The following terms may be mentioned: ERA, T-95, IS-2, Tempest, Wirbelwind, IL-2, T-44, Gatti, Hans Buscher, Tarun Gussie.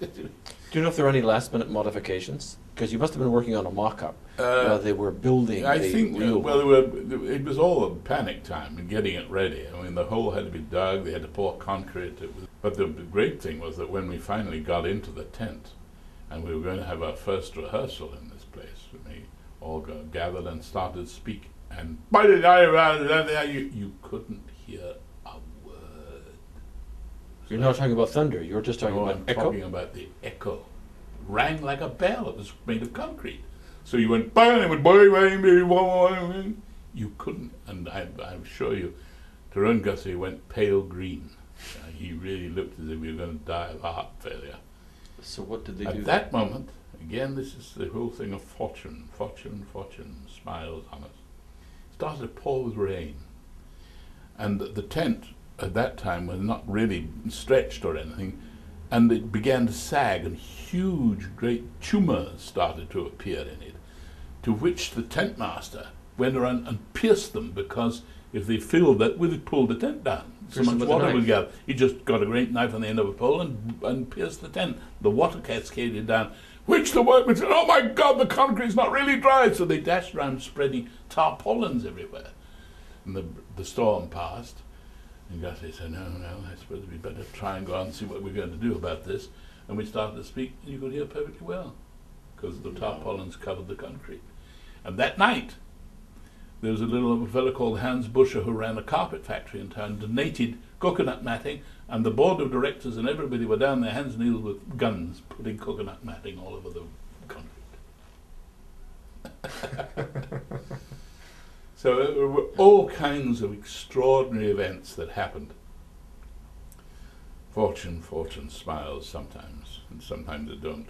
Do you know if there were any last-minute modifications? Because you must have been working on a mock-up while they were building. It was all a panic time and getting it ready. I mean, the hole had to be dug. They had to pour concrete. But the great thing was that when we finally got into the tent, and we were going to have our first rehearsal in this place, and we all gathered and started speaking, and you couldn't hear a word. You're not talking about thunder. You're just talking about echo. I'm talking about the echo. Rang like a bell. It was made of concrete. So you went, and it went, you couldn't, and I'm sure you, Tarun Gussie went pale green. He really looked as if we were going to die of heart failure. So what did they do? At that moment, again, this is the whole thing of fortune, fortune, fortune, smiles on us. It started to pour with rain. And the tent at that time was not really stretched or anything, and it began to sag, and huge, great tumours started to appear in it, to which the tent master went around and pierced them, because if they filled that with it, pulled the tent down. So much water would gather. He just got a great knife on the end of a pole and pierced the tent. The water cascaded down, which the workmen said, "Oh my God, the concrete's not really dry!" So they dashed around spreading tarpaulins everywhere. And the storm passed. And Gatti said, no, I suppose we'd better try and go on and see what we're going to do about this. And we started to speak, and you could hear perfectly well, because the tarpaulins covered the concrete. And that night, there was a little fellow called Hans Buscher who ran a carpet factory in town, donated coconut matting, and the board of directors and everybody were down their hands and knees with guns, putting coconut matting all over the concrete. So there were all kinds of extraordinary events that happened. Fortune smiles sometimes, and sometimes it don't.